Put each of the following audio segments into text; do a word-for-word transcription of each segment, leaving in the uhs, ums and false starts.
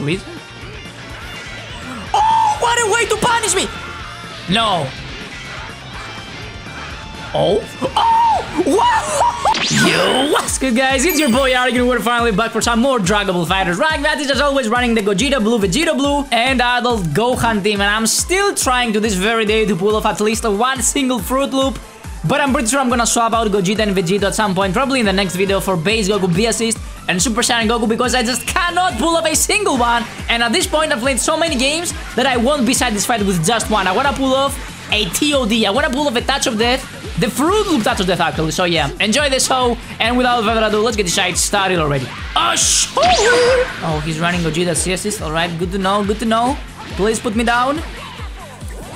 Please? Oh, what a way to punish me! No! Oh? Oh! Wow! Yo, what's good, guys? It's your boy ArGin. We're finally back for some more Dragon Ball Fighters. Right, that is as always running the Gogeta Blue, Vegeta Blue, and Adult Gohan team. And I'm still trying to this very day to pull off at least one single Fruit Loop. But I'm pretty sure I'm gonna swap out Gogeta and Vegito at some point, probably in the next video, for base Goku B Assist and Super Saiyan Goku, because I just cannot pull off a single one. And at this point, I've played so many games that I won't be satisfied with just one. I wanna pull off a T O D. I wanna pull off a Touch of Death. The Fruit Loop Touch of Death, actually. So yeah, enjoy the show, and without further ado, let's get the side started already. Oh, sure. Oh, he's running Gogeta C Assist. Alright, good to know, good to know. Please put me down.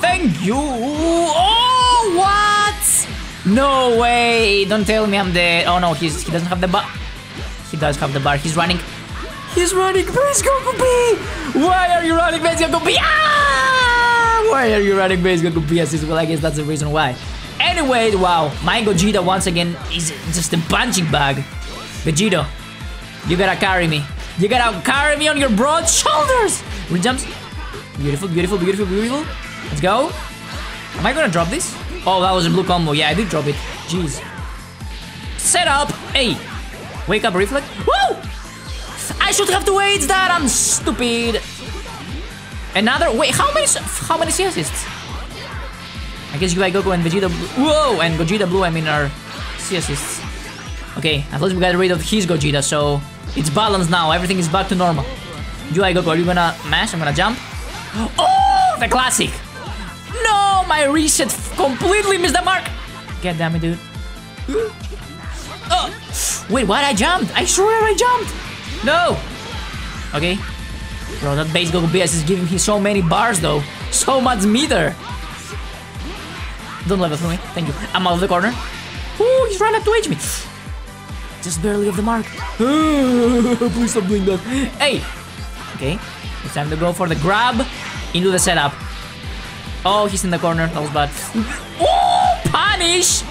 Thank you. Oh, what? No way. Don't tell me I'm dead. Oh no, he's, he doesn't have the bar. He does have the bar. He's running. He's running. Please, Goku B. Why are you running, base Goku B? Ah! Why are you running, base Goku B Assist? Well, I guess that's the reason why. Anyways, wow, my Gogeta once again is just a punching bag. Vegito, you gotta carry me. You gotta carry me on your broad shoulders. Re jumps. Beautiful, beautiful, beautiful, beautiful. Let's go. Am I gonna drop this? Oh, that was a blue combo. Yeah, I did drop it. Jeez. Set up. Hey. Wake up, reflect. Woo! I should have to wait that. I'm stupid. Another. Wait, how many how many C assists? I guess U I Goku and Vegeta Blue. Whoa! And Gogeta Blue, I mean, are C assists. Okay, at least we got rid of his Gogeta, so it's balanced now. Everything is back to normal. U I Goku, are you gonna mash? I'm gonna jump. Oh! The classic! No! My reset completely missed the mark! God damn it, dude. Oh! Wait, what? I jumped! I swear I jumped! No! Okay. Bro, that base Goku B Assist is giving him so many bars, though. So much meter! Don't level through me. Thank you. I'm out of the corner. Ooh, he's running up to H me. Just barely off the mark. Please stop doing that. Hey. Okay. It's time to go for the grab into the setup. Oh, he's in the corner. That was bad. Ooh, punish.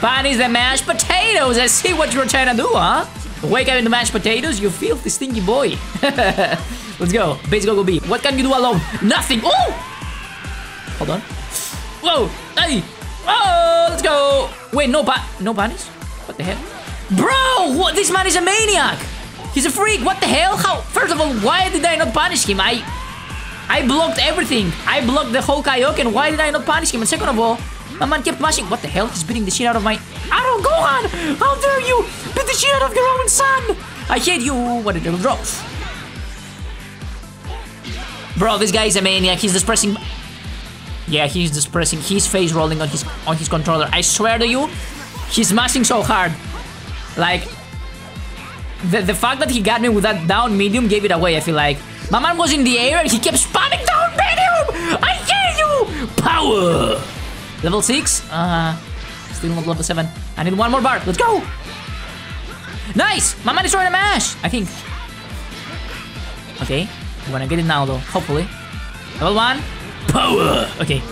Punish the mashed potatoes. I see what you're trying to do, huh? Wake up in the mashed potatoes, you filthy stinky boy. Let's go. Base Goku B. What can you do alone? Nothing. Oh. Hold on. Whoa. Hey. Oh, let's go! Wait, no pa- no punish? What the hell? Bro, what? This man is a maniac! He's a freak! What the hell? How? First of all, why did I not punish him? I I blocked everything. I blocked the whole Rokaioken. Why did I not punish him? And second of all, my man kept mashing. What the hell? He's beating the shit out of my... Arlo Gohan! How dare you! Beat the shit out of your own son! I hate you! What a little drop. Bro, this guy is a maniac. He's depressing... Yeah, he's just pressing his face rolling on his on his controller. I swear to you, he's smashing so hard. Like, the, the fact that he got me with that down medium gave it away, I feel like. My man was in the air and he kept spamming down medium! I hate you! Power! Level six? Uh, still not level seven. I need one more bar. Let's go! Nice! My man destroyed a mash, I think. Okay, I'm gonna get it now though, hopefully. Level one. Power! Okay.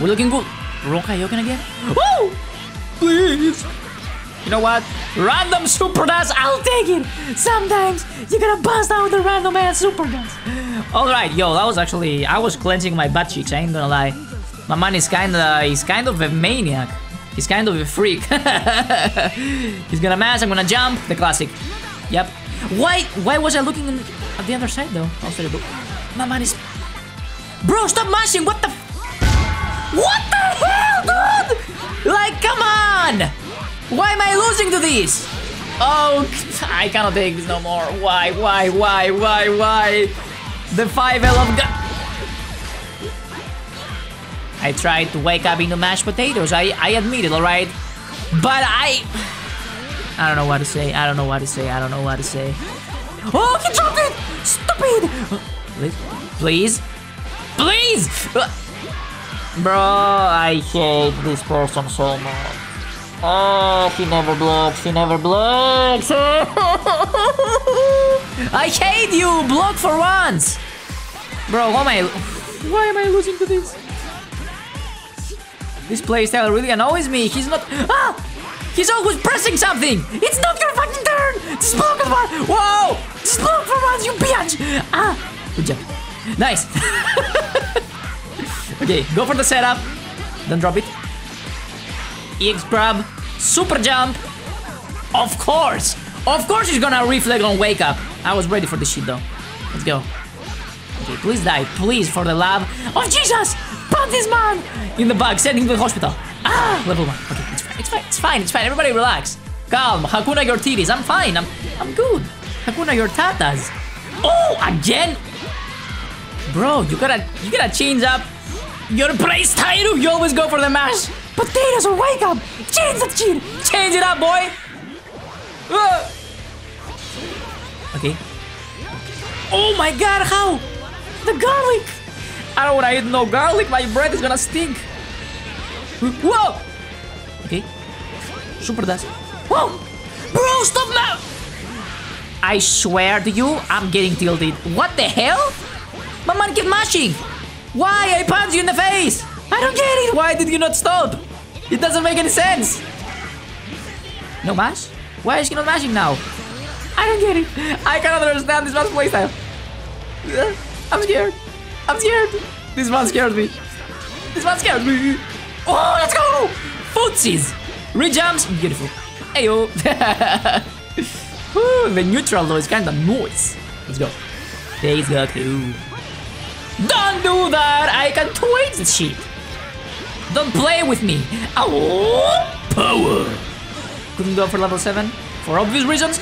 We're looking good. Rokaioken again? Woo! Please! You know what? Random Super Dust, I'll take it! Sometimes you're gonna bust out the random ass Super Dust. Alright, yo, that was actually... I was cleansing my butt cheeks, I ain't gonna lie. My man is kinda... He's kind of a maniac. He's kind of a freak. He's gonna mash, I'm gonna jump. The classic. Yep. Why Why was I looking in, at the other side, though? Oh, sorry, but... My man is... Bro, stop mashing! What the f What the hell, dude? Like, come on! Why am I losing to this? Oh, I cannot take this no more. Why, why, why, why, why? The five L of God. I tried to wake up into mashed potatoes. I, I admit it, alright? But I... I don't know what to say. I don't know what to say. I don't know what to say. Oh, he dropped it! Stupid! Please? Please? Please! Bro, I hate this person so much. Oh, he never blocks, he never blocks. I hate you! Block for once! Bro, why am I... Why am I losing to this? This playstyle really annoys me. He's not... Ah! He's always pressing something! It's not your fucking turn! Smoke was! Whoa! Smoke for us, you bitch! Ah! Good job. Nice! Okay, go for the setup. Don't drop it. E X grab. Super jump. Of course! Of course he's gonna reflect on wake up. I was ready for this shit though. Let's go. Okay, please die. Please, for the love of Jesus! Put this man in the bag. Send him to the hospital. Ah! Level one. Okay, it's fine. It's fine. It's fine. It's fine. Everybody relax. Calm. Hakuna your titties. I'm fine. I'm I'm good. Hakuna your tatas. Oh, again? Bro, you gotta you gotta change up your play style. You always go for the mash. Potatoes or wake up. Change that shit. Change it up, boy. Ah. Okay. Oh my God! How? The garlic. I don't wanna eat no garlic. My breath is gonna stink. Whoa. Okay. Super Dust. Whoa. Bro, stop now. I swear to you, I'm getting tilted. What the hell? My man kept mashing! Why? I punched you in the face! I don't get it! Why did you not stop? It doesn't make any sense! No mash? Why is she not mashing now? I don't get it! I cannot understand this man's playstyle! I'm scared! I'm scared! This man scared me! This man scared me! Oh, let's go! Footsies! Rejumps! Beautiful! Ayo! Ooh, the neutral though is kinda noise! Let's go! Let's go! Don't do that! I can twitch this shit! Don't play with me! Oh, power! Couldn't go for level seven, for obvious reasons.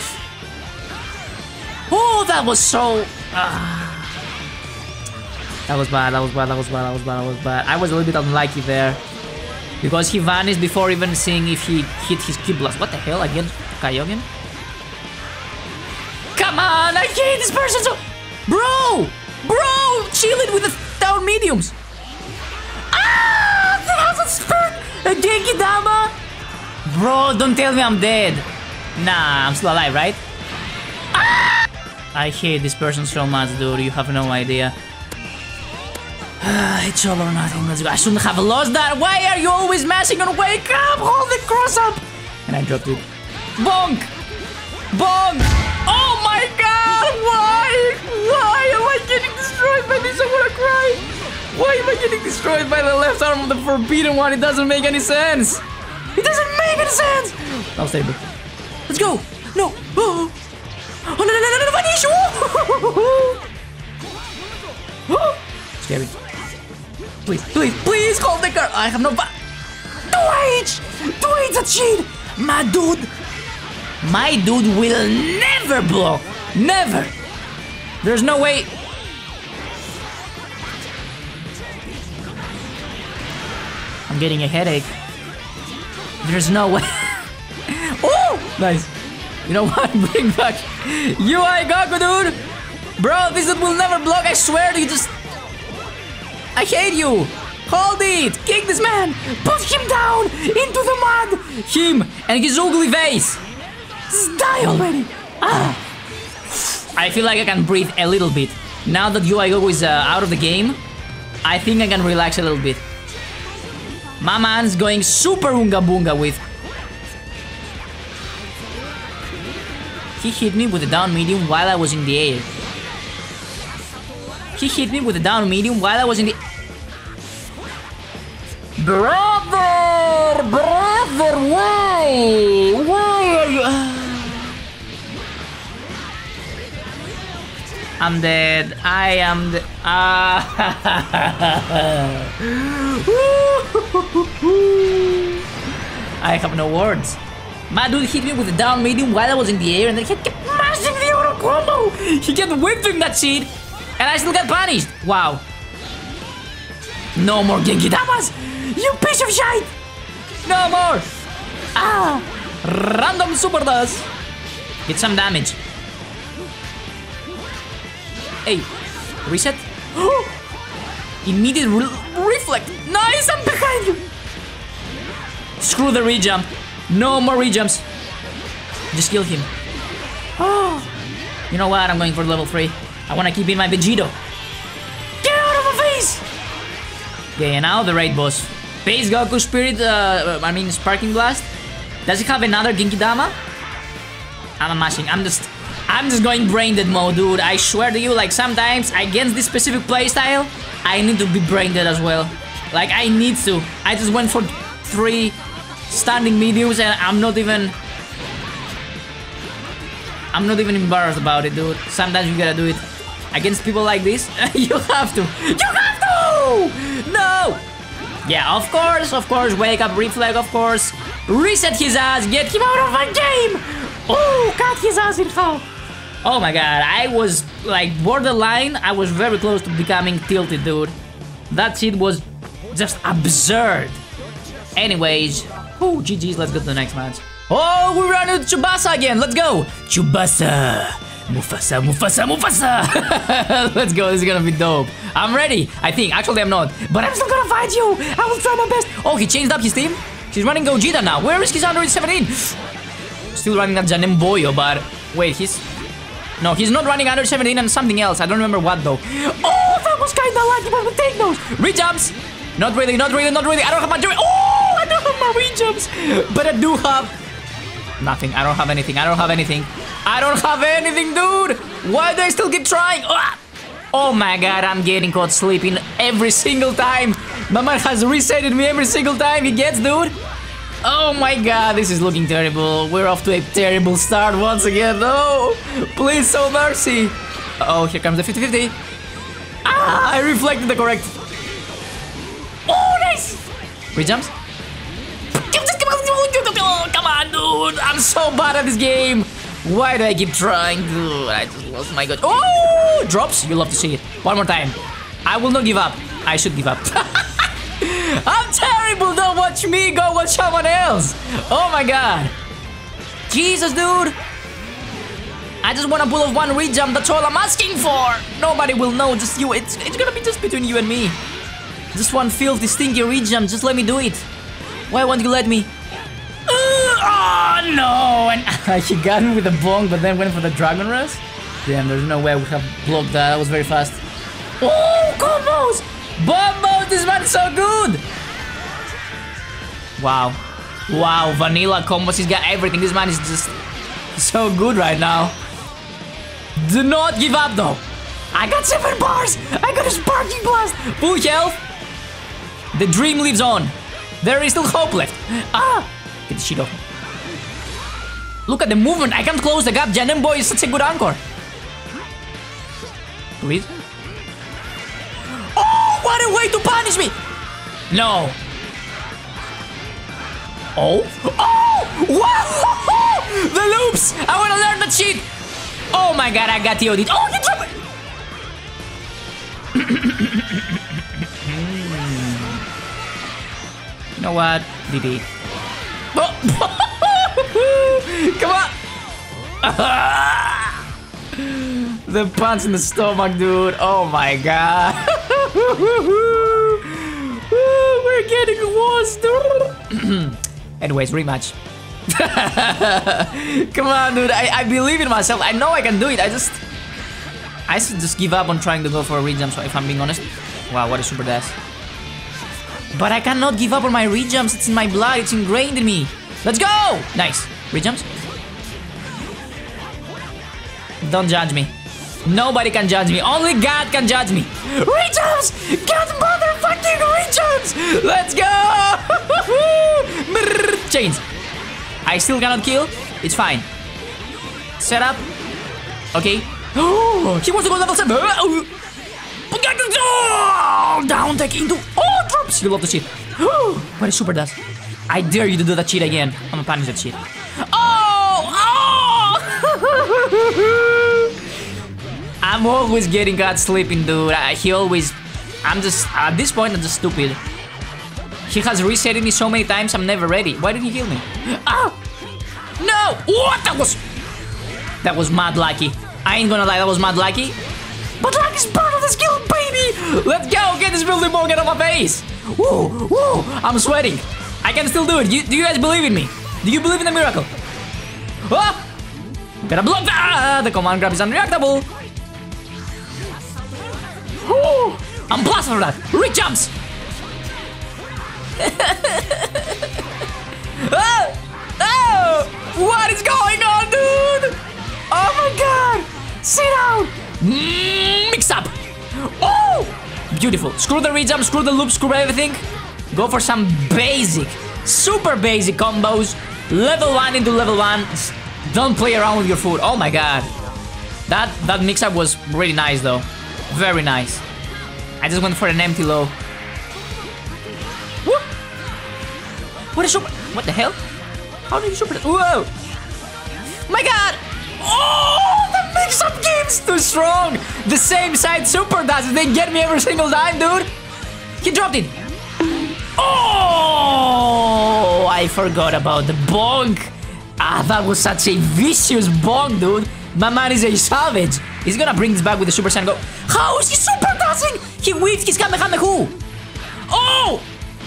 Oh, that was so... Uh, that was bad, that was bad, that was bad, that was bad, that was bad. I was a little bit unlucky there. Because he vanished before even seeing if he hit his Ki Blast. What the hell, again? Kaioken? Come on, I hate this person so... Bro! Bro, chill it with the down mediums. Ah, that hasn't spun. A Genkidama. Bro, don't tell me I'm dead. Nah, I'm still alive, right? Ah! I hate this person so much, dude. You have no idea. It's all or nothing. Let's go. I shouldn't have lost that. Why are you always mashing on wake up? Hold the cross up. And I dropped it. Bonk. Bonk. Oh my God. Why? Why? By this, I wanna cry. Why am I getting destroyed by the left arm of the forbidden one? It doesn't make any sense. It doesn't make any sense. I'll save it. Let's go. No. Oh, oh no, no, no, no, no, vanish. Oh, scary. Please, please, please hold the car. I have no. Twitch! Twitch that shit. My dude. My dude will never blow. Never. There's no way. I'm getting a headache. There's no way. Oh, nice. You know what? Bring back U I Goku, dude. Bro, this dude will never block. I swear to you. Just, I hate you. Hold it. Kick this man. Push him down into the mud. Him and his ugly face. Just die already. Ah. I feel like I can breathe a little bit now that U I Goku is uh, out of the game. I think I can relax a little bit. My man's going super Oonga Boonga with. He hit me with a down medium while I was in the air. He hit me with a down medium while I was in the... Brother! Brother! Why? Why are you... I'm dead. I am dead. Ah... I have no words. My dude hit me with a down medium while I was in the air and then he kept mashing the auto combo. He kept whipping that shit and I still got punished. Wow. No more Genkidamas, you piece of shit. No more. Ah, random Super Dust. Get some damage. Hey, reset. Immediate re reflect. Nice, I'm behind you. Screw the rejump. No more rejumps. Just kill him. Oh, you know what? I'm going for level three. I want to keep in my Vegito. Get out of my face! Okay, and now the raid boss. Base Goku Spirit. Uh, I mean Sparking Blast. Does it have another Genkidama? I'm mashing. I'm just, I'm just going brain dead mode, dude. I swear to you, like sometimes against this specific playstyle, I need to be brain dead as well. Like I need to. I just went for three standing mediums, and I'm not even, I'm not even embarrassed about it, dude. Sometimes you gotta do it against people like this. You have to. You have to. No. Yeah, of course, of course. Wake up, reflect, of course. Reset his ass. Get him out of the game. Oh, cut his ass in half. Oh my god, I was like borderline. I was very close to becoming tilted, dude. That shit was just absurd. Anyways, oh, G G's, let's go to the next match. Oh, we run into Tsubasa again. Let's go. Tsubasa. Mufasa, Mufasa, Mufasa. Let's go. This is gonna be dope. I'm ready. I think. Actually, I'm not. But I'm still gonna fight you. I will try my best. Oh, he changed up his team. He's running Gogeta now. Where is his Android seventeen? Still running that Janemboyo, but wait, he's... No, he's not running Android seventeen and something else. I don't remember what, though. Oh, that was kind of lucky, but we take those. Rejumps. Not really, not really, not really. I don't have my... Oh, I don't have my rejumps. But I do have... Nothing. I don't have anything. I don't have anything. I don't have anything, dude. Why do I still keep trying? Ah! Oh my god, I'm getting caught sleeping every single time. My man has resetted me every single time he gets, dude. Oh my god, this is looking terrible. We're off to a terrible start once again. No, please, so mercy. Uh oh, here comes the fifty fifty. Ah, I reflected the correct. Oh, nice. Rejumps. Oh, come on, dude. I'm so bad at this game. Why do I keep trying, dude? I just lost my god. Oh, drops. You love to see it. One more time. I will not give up. I should give up. I'm terrible. Don't watch me. Go watch someone else. Oh my god. Jesus, dude. I just want to pull off one rejump. That's all I'm asking for. Nobody will know. Just you. It's, it's gonna be just between you and me. Just one filthy, stinky rejump. Just let me do it. Why won't you let me? Oh no! And he got me with a bong, but then went for the Dragon Rush. Damn, there's no way we have blocked that. That was very fast. Oh, combos! Bombos! This man is so good! Wow. Wow, vanilla combos. He's got everything. This man is just so good right now. Do not give up, though. I got seven bars! I got a Sparking Blast! Full health! The dream lives on. There is still hope left. Ah! Get the shit off me. Look at the movement. I can't close the gap. Janemboy is such a good anchor. Please. Oh, what a way to punish me! No. Oh. Oh! Wow! The loops! I want to learn that shit! Oh my god, I got T O D. Oh, he dropped it! You know what? D D. Oh! Come on! The punch in the stomach, dude. Oh my god. We're getting worse, dude. Anyways, rematch. Come on, dude. I, I believe in myself. I know I can do it. I just... I should just give up on trying to go for a rejump, so if I'm being honest. Wow, what a super dash. But I cannot give up on my rejumps. It's in my blood. It's ingrained in me. Let's go! Nice. Rejumps? Don't judge me. Nobody can judge me. Only God can judge me. Rejumps! God motherfucking rejumps! Let's go! Chains. I still cannot kill. It's fine. Set up. Okay. Oh, he wants to go level seven. Oh, down tech into... Oh, drops! You love the shit. Oh, what a super dust. I dare you to do that shit again. I'm gonna punish that shit. Oh! Oh! I'm always getting caught sleeping, dude. I, he always... I'm just... At this point, I'm just stupid. He has resetted me so many times, I'm never ready. Why didn't he heal me? Ah! No! What? That was... That was mad lucky. I ain't gonna lie, that was mad lucky. But luck is part of the skill, baby! Let's go! Get this building ball out of my face! Woo! Woo! I'm sweating. I can still do it. You, do you guys believe in me? Do you believe in the miracle? Oh! Gotta block that! The command grab is unreactable. Woo! I'm blasted for that. Rejumps! Oh! Oh! What is going on, dude? Mix up. Oh, beautiful. Screw the rejump, screw the loop, screw everything. Go for some basic, super basic combos. Level one into level one. Don't play around with your food. Oh my god. That that mix up was really nice though. Very nice. I just went for an empty low. Woo! What a super. What the hell? How did you super? Whoa! My god! Oh, the mix-up game's too strong! The same side Super Dust, they get me every single time, dude! He dropped it! Oh! I forgot about the bonk! Ah, that was such a vicious bonk, dude! My man is a savage! He's gonna bring this back with the Super Saiyan Go. How is he Super Dusting? He whiffs his Kamehameha! Oh!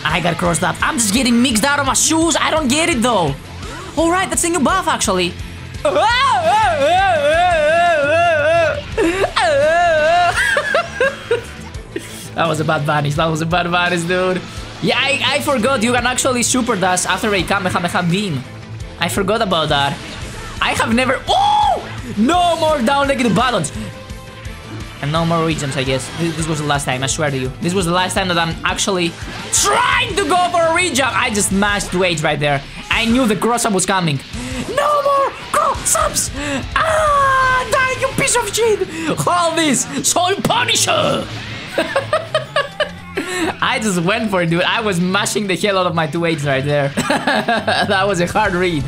I got crossed up. I'm just getting mixed out of my shoes. I don't get it, though. Alright, that's a new buff, actually. That was a bad vanish. That was a bad vanish, dude. Yeah, I, I forgot you can actually super dash after a Kamehameha beam. I forgot about that. I have never... Oh! No more down negative buttons. And no more regions, I guess. This, this was the last time, I swear to you. This was the last time that I'm actually trying to go for a rejump. I just mashed weight right there. I knew the cross-up was coming. No more cross-ups! Ah, die, you piece of shit! All this, Soul Punisher! I just went for it, dude. I was mashing the hell out of my two eights right there. That was a hard read.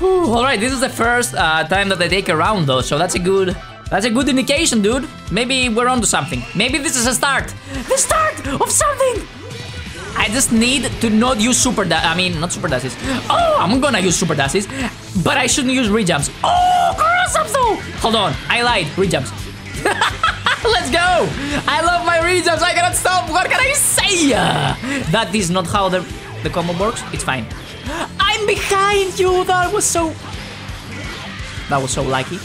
Whew. All right, this is the first uh, time that I take a round, though, so that's a good... That's a good indication, dude. Maybe we're onto something. Maybe this is a start. The start of something. I just need to not use super dash. I mean, not super dashes. Oh, I'm gonna use super dashes, but I shouldn't use rejumps. Oh, cross-ups though. Hold on, I lied. Rejumps. Let's go. I love my rejumps. I cannot stop. What can I say? That is not how the the combo works. It's fine. I'm behind you. That was so. That was so lucky.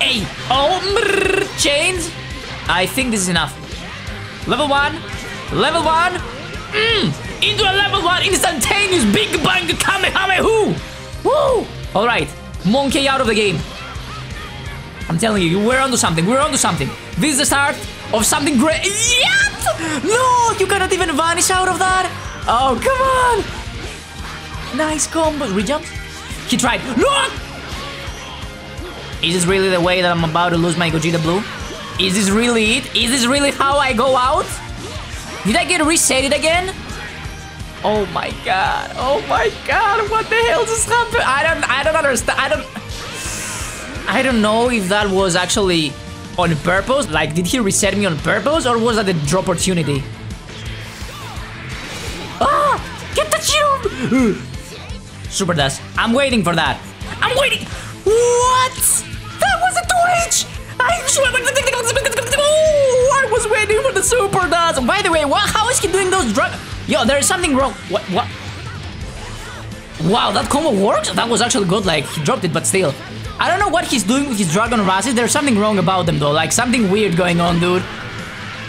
Hey! Oh, mrrr, chains! I think this is enough. Level one, level one, mm, into a level one instantaneous Big Bang Kamehamehu! Woo! All right, Monkey out of the game. I'm telling you, we're onto something. We're onto something. This is the start of something great. Yep! No, you cannot even vanish out of that. Oh, come on! Nice combo. Rejumps. He tried. No! Is this really the way that I'm about to lose my Gogeta Blue? Is this really it? Is this really how I go out? Did I get reset again? Oh my god! Oh my god! What the hell just happened? I don't. I don't understand. I don't. I don't know if that was actually on purpose. Like, did he reset me on purpose, or was that a drop opportunity? Ah! Get the shield! Super Dust. I'm waiting for that. I'm waiting. What? That was a two H! Oh, I was waiting for the Super Dust! By the way, what? How is he doing those drug... Yo, there is something wrong. What? What? Wow, that combo works? That was actually good, like, he dropped it, but still. I don't know what he's doing with his Dragon Rushes. There's something wrong about them, though. Like, something weird going on, dude.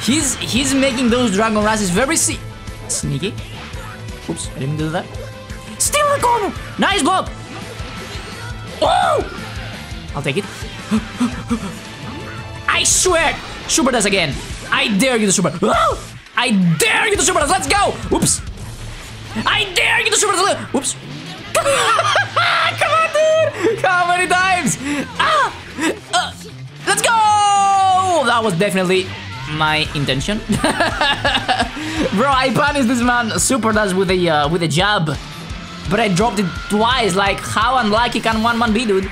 He's he's making those Dragon Rushes very se sneaky. Oops, I didn't do that. Still in the corner! Nice block! Oh! I'll take it. I swear! Super Dust again. I dare you to Super Dust. Oh! I dare you to Super Dust. Let's go! Oops. I dare you to Super Dust. Oops. Come on, dude! How many times? Ah! Uh, let's go! That was definitely my intention. Bro, I punished this man Super Dust with a, uh, with a jab. But I dropped it twice, like how unlucky can one man be, dude?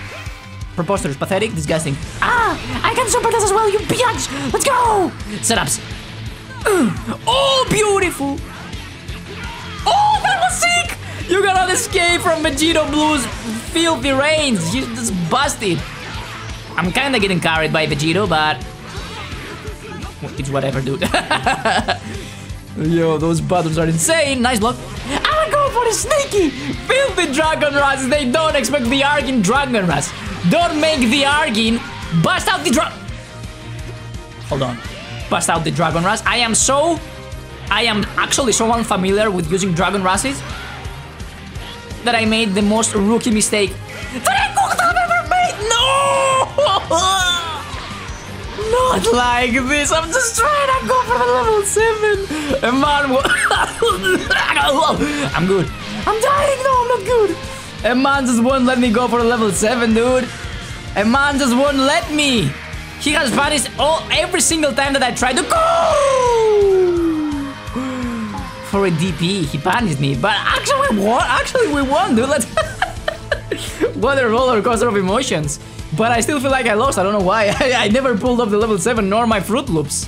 Preposterous, pathetic, disgusting. Ah, I can super this as well, you biatch! Let's go! Setups. Oh, beautiful! Oh, that was sick! You cannot escape from Vegito Blue's filthy range. You just busted. I'm kinda getting carried by Vegito, but... It's whatever, dude. Yo, those buttons are insane. Nice block. I'm going for a sneaky, filthy Dragon Rush. They don't expect the ArGin Dragon Rush. Don't make the ArGin bust out the dra... Hold on. Bust out the Dragon Rush. I am so... I am actually so unfamiliar with using Dragon Rushes that I made the most rookie mistake that I could have ever made. No! Not like this. I'm just trying to go for the level seven. And man, I'm good. I'm dying. No, I'm not good. And man just won't let me go for the level seven, dude. And man just won't let me. He has vanished all every single time that I try to go for a D P. He banished me, but actually we won. Actually we won, dude. Let's what a roller coaster of emotions. But I still feel like I lost. I don't know why. I, I never pulled off the level seven nor my Fruit Loops.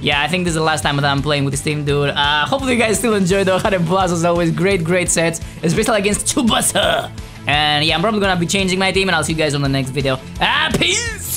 Yeah, I think this is the last time that I'm playing with this team, dude. Uh, hopefully you guys still enjoyed though. Had a blast as always. Great, great sets, especially against Tsubasa. And yeah, I'm probably gonna be changing my team, and I'll see you guys on the next video. Ah, peace.